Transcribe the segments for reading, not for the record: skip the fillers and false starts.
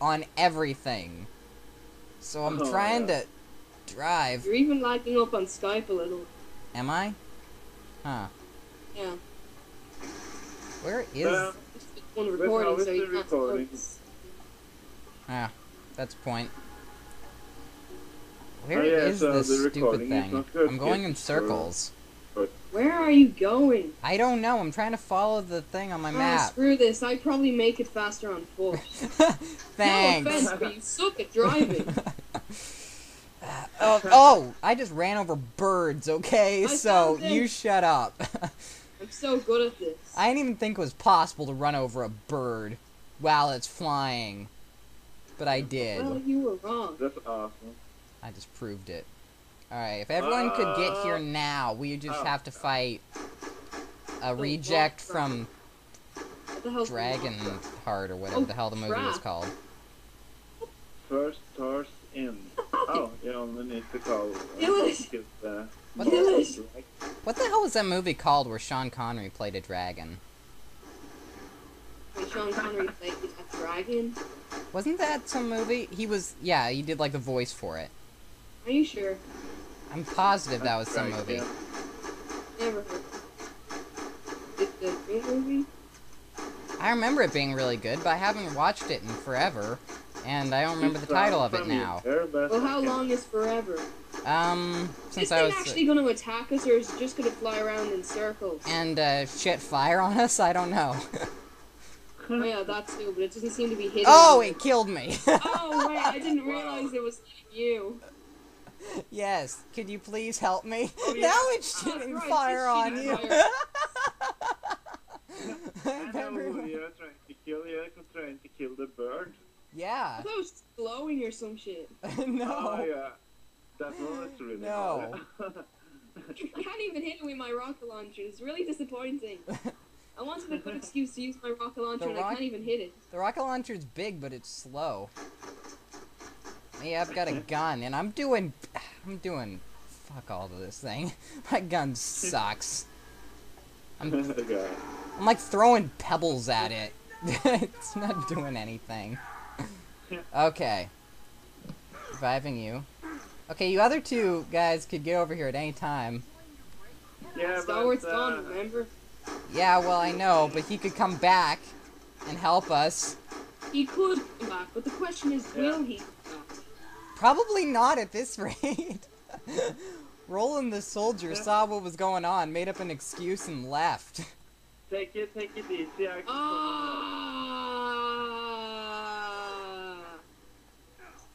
on everything. So I'm trying to drive. You're even lagging up on Skype a little. Am I? Huh. Yeah. Where is... one recording, so you can't focus. Ah, that's a point. Where is this stupid thing? I'm going in circles. Where are you going? I don't know. I'm trying to follow the thing on my map. Screw this. I'd probably make it faster on foot. Thanks. No offense, but you suck at driving. Oh, I just ran over birds, okay? So you shut up. I'm so good at this. I didn't even think it was possible to run over a bird while it's flying. But I did. Well, you were wrong. That's awesome. I just proved it. Alright, if everyone could get here now, we just have to fight a reject from Dragonheart or whatever the hell the movie was called. First Tarse in. Oh, yeah, I'm gonna need to call what the hell was that movie called where Sean Connery played a dragon? Wait, Sean Connery played a dragon? Wasn't that some movie? He was, yeah, he did like the voice for it. Are you sure? I'm positive that was some movie. Yeah. Never heard of it. Is it a great movie? I remember it being really good, but I haven't watched it in forever. And I don't remember the title of it now. Well, how long is forever? Since I was... Is it actually going to attack us, or is it just going to fly around in circles? And, shit fire on us? I don't know. Oh yeah, that's new, but it doesn't seem to be hitting. Oh, it killed me. Oh, wait, I didn't realize it was you. Yes, could you please help me? Oh, yeah. Now it's shooting fire on you. I know, we are trying to kill you. I'm trying to kill the bird. Yeah. I thought it was glowing or some shit. No. Oh, yeah. That's really no. I can't even hit it with my rocket launcher. It's really disappointing. I wanted a good excuse to use my rocket launcher and I can't even hit it. The rocket launcher's big, but it's slow. Yeah, I've got a gun, and I'm doing fuck all to this thing. My gun sucks. I'm like throwing pebbles at it. It's not doing anything. Okay. Reviving you. Okay, you other two guys could get over here at any time. Yeah, Stallworth's gone, remember? Yeah, well, I know, but he could come back and help us. He could come back, but the question is, will he come back? Probably not at this rate. Roland the soldier saw what was going on, made up an excuse, and left. Take it easy.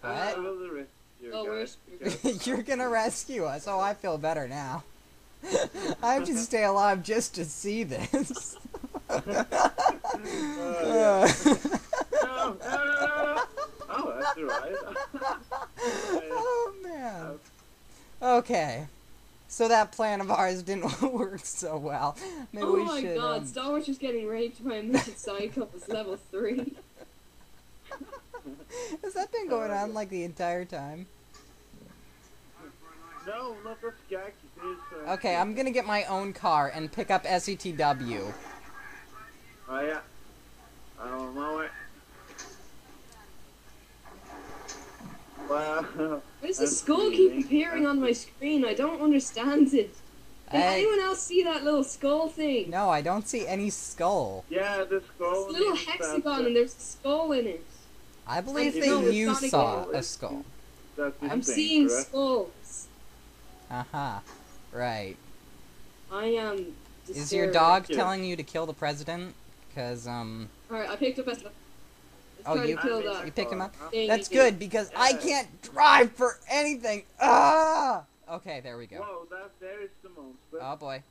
What? You're gonna rescue us. Oh, I feel better now. I have to stay alive just to see this. No. Oh, that's right. Oh, man. Okay. So that plan of ours didn't work so well. Maybe we should... Oh my god, Stallworth is getting raped by a midget psychop is level 3. Has that been going on like the entire time? No, not for Skag. Okay, I'm gonna get my own car and pick up SCTW. Oh yeah. I don't know it. Wow. What is the skull keep appearing on my screen? I don't understand it. Did anyone else see that little skull thing? No, I don't see any skull. Yeah, the skull. It's a little hexagon and there's a skull in it. I believe that you saw a skull. I'm seeing skulls. Aha. Right. I am disturbed. Is your dog telling you to kill the president? Because, Alright, I picked up a... Oh, you picked him up? That's good, because I can't drive for anything! Ah! Okay, there we go. Whoa, there is the monster. Oh, boy.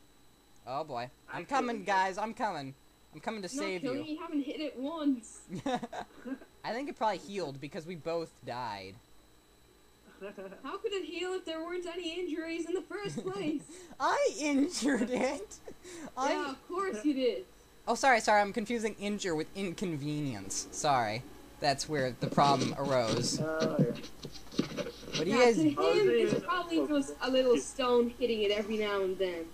Oh, boy. I'm coming, guys. I'm coming. I'm coming to save you. You haven't hit it once. I think it probably healed, because we both died. How could it heal if there weren't any injuries in the first place? I injured it! Yeah, of course you did. Oh, sorry, I'm confusing injure with inconvenience. Sorry. That's where the problem arose. Yeah. What do you guys... To him, it's probably just a little stone hitting it every now and then.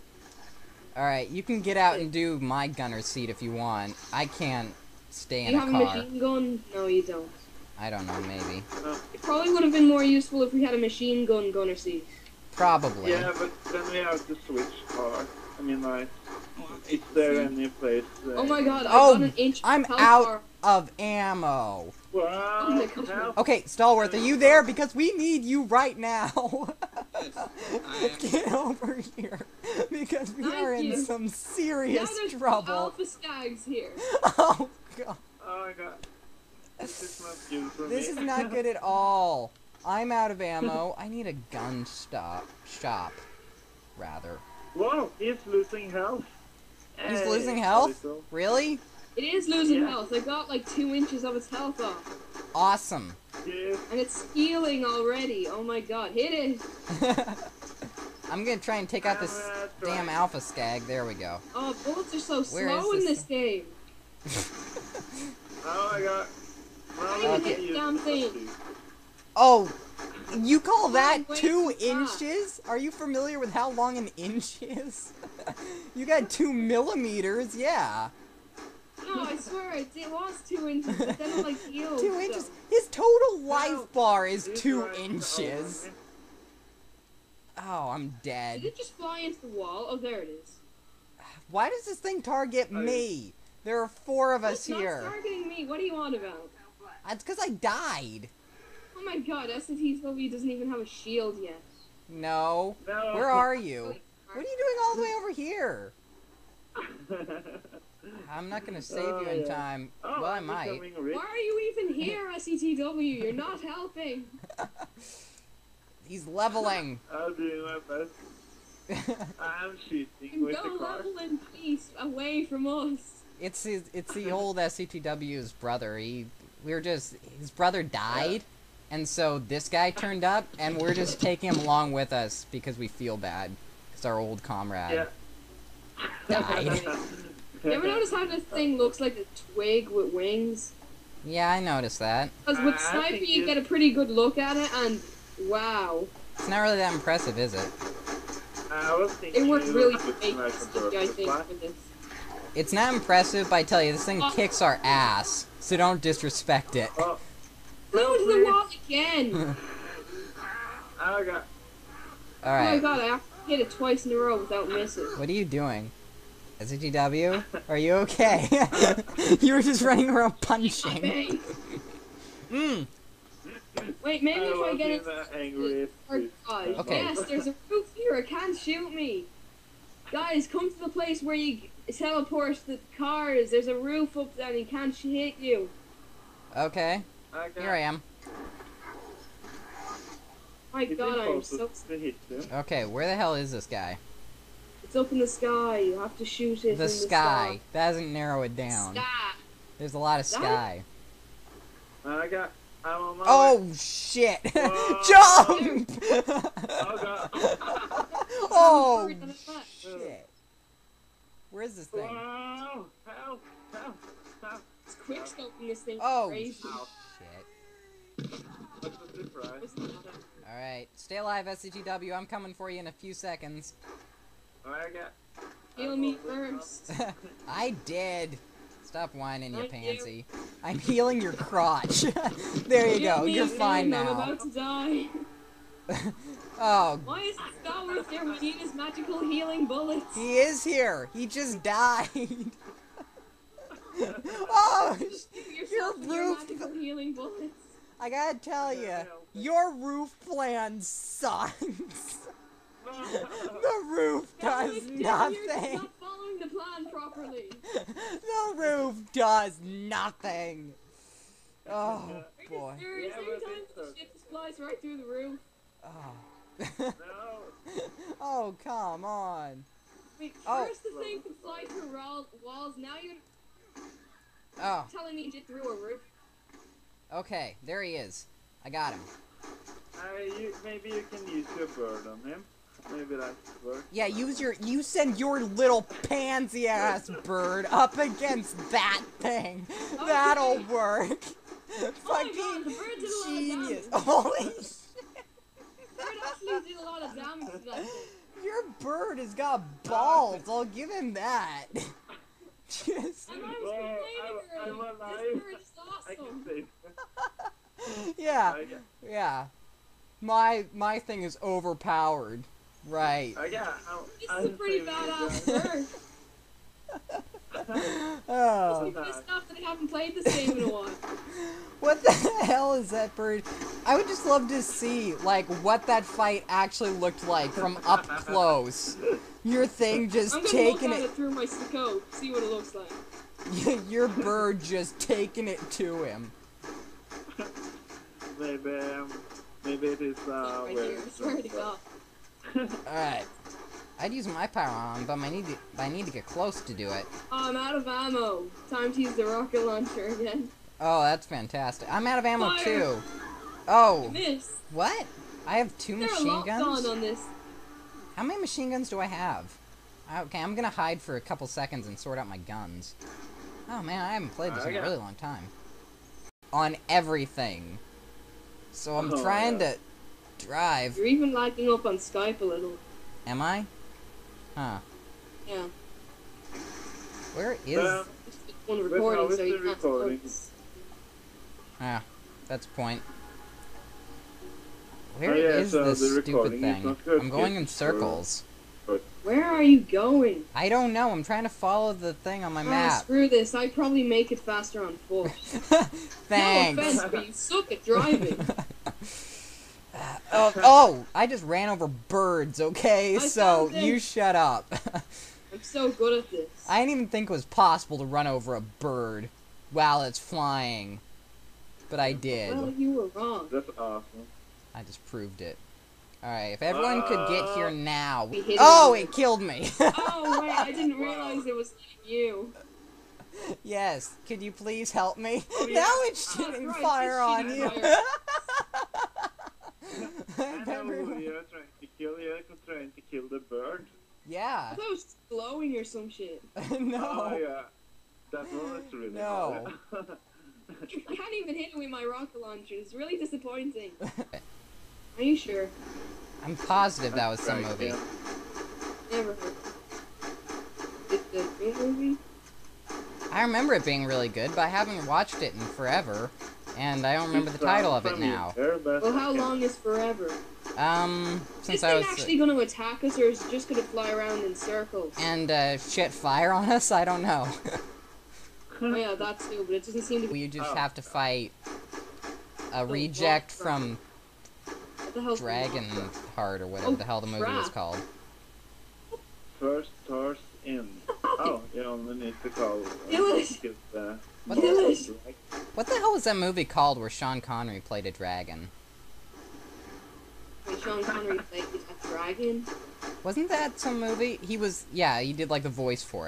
Alright, you can get out and do my gunner seat if you want. I can't stay in a car. Do you have a machine gun? No, you don't. I don't know, maybe. It probably would have been more useful if we had a machine gun gunner siege. Probably. Yeah, but then we have the switch card. I mean, like, it's there in your place. Oh my god, I got an inch. I'm out of ammo. Wow. Oh, okay, Stallworth, are you there? Because we need you right now. Yes, get over here. Because we are in some serious trouble. Alpha Skag's here. Oh god. Oh my god. This is not good at all. I'm out of ammo. I need a gun shop, rather. Whoa, he's losing health. He's losing health? Really? It is losing health. I got like 2 inches of its health off. Awesome. Yeah. And it's healing already. Oh my god, hit it. I'm gonna try and take out this damn Alpha Skag. There we go. Oh, bullets are so slow in this game. Oh my god. I didn't even get something. Oh, you call that 2 inches? Are you familiar with how long an inch is? You got 2 millimeters, yeah. No, I swear it was 2 inches, but then it like healed. 2 inches? His total life bar is 2 inches. Oh, I'm dead. Did it just fly into the wall? Oh, there it is. Why does this thing target me? There are 4 of us here. It's not targeting me. What do you want about? That's because I died. Oh my god, SCTW doesn't even have a shield yet. No. Where are you? What are you doing all the way over here? I'm not going to save you in time. Oh, well, I might. Why are you even here, SCTW? You're not helping. He's leveling. I'm doing my best. I'm shooting with the car. Go level in peace away from us. It's the old SCTW's brother. His brother died, and so this guy turned up, and we're just taking him along with us because we feel bad. It's our old comrade died. You ever notice how this thing looks like a twig with wings? Yeah, I noticed that. Because with sniper, you get a pretty good look at it, and wow. It's not really that impressive, is it? It works really fake, I think, for this. It's not impressive, but I tell you, this thing kicks our ass, so don't disrespect it. Oh. Flew to the wall again! Oh, God. All right. Oh, my God, I have to hit it twice in a row without missing. What are you doing? SCTW? Are you okay? You were just running around punching. Wait, maybe if I get it... Okay. Yes, there's a roof here. It can't shoot me. Guys, come to the place where you... teleport the cars. There's a roof up there and he can't hit you. Okay. Here I am. My god, I'm so... Okay, where the hell is this guy? It's up in the sky. You have to shoot it in the sky. That doesn't narrow it down. Sky. There's a lot of sky. I'm on my way. Shit! Jump! Oh, shit. Where is this thing? Help! Help! Help! It's quickscoping this thing. Oh, crazy. Shit. Alright, stay alive, SCTW. I'm coming for you in a few seconds. Heal me first. I did. Stop whining, you pansy. I'm healing your crotch. There you go. You're fine now. I'm about to die. Oh. Why is Stallworth here? We need his magical healing bullets. He is here. He just died. Oh, your roof. Magical healing bullets. I gotta tell you, your roof plan sucks. The roof does nothing. You're not following the plan properly. The roof does nothing. Oh boy. Are you serious? Every time the ship flies right through the roof. Oh. Oh, come on. Wait, first the thing can fly through walls, now you're telling me you threw a roof. Okay, there he is. I got him. Maybe you can use your bird on him. Maybe that's work. Yeah, you send your little pansy ass bird up against that thing. Okay. That'll work. Oh fucking genius. Holy shit. Did a lot of damage to that thing. Your bird has got balls. I'll give him that. Just. I was complaining earlier. This bird's awesome. Yeah. Oh, yeah. Yeah. My thing is overpowered. Right. Oh, yeah. This is pretty badass. Oh. I'm pissed off that I haven't played this game in a while. What the hell is that bird? I would just love to see, like, what that fight actually looked like from up close. Your thing just taking it through my scope, see what it looks like. Your bird just taking it to him. Maybe it is right here. It's ready to go. All right. I'd use my power on, but I need to get close to do it. Oh, I'm out of ammo. Time to use the rocket launcher again. Oh, that's fantastic. I'm out of ammo Fire. Too. Oh. Miss. What? I have two machine guns. On this. How many machine guns do I have? Okay, I'm gonna hide for a couple seconds and sort out my guns. Oh man, I haven't played this in a really long time. On everything. So I'm trying to drive. You're even lighting up on Skype a little. Am I? Huh. Yeah. Where is... on recording, so you can't focus. Ah, that's a point. Where is this stupid thing? I'm going in circles. Where are you going? I don't know. I'm trying to follow the thing on my map. Screw this. I'd probably make it faster on foot. Thanks. No offense, but you suck at driving. Oh, I just ran over birds, okay? So, you shut up. I'm so good at this. I didn't even think it was possible to run over a bird while it's flying. But I did. Well, you were wrong. That's awesome. I just proved it. Alright, if everyone could get here now. Oh, it killed me. Oh, wait, I didn't realize it was you. Yes, could you please help me? Oh, yeah. Now it's shooting fire on you. You're trying to kill the bird. Yeah. I thought it was glowing or some shit. No. Oh, yeah. That was really no. I can't even hit it with my rocket launcher. It's really disappointing. Are you sure? I'm positive that was some movie. Yeah. Never heard of it. Is it a movie? I remember it being really good, but I haven't watched it in forever. And I don't remember the title of it now. Well, how long is forever? Since I was... Is it actually going to attack us, or is it just going to fly around in circles? And, shit fire on us? I don't know. Oh, yeah, that's new, but it doesn't seem to be... You just have to fight a reject from Dragonheart, or whatever the hell the movie was called. First stars in. Oh, you only need to call... What the hell was that movie called where Sean Connery played a dragon? Wait, Sean Connery played a dragon? Wasn't that some movie? He did like the voice for it.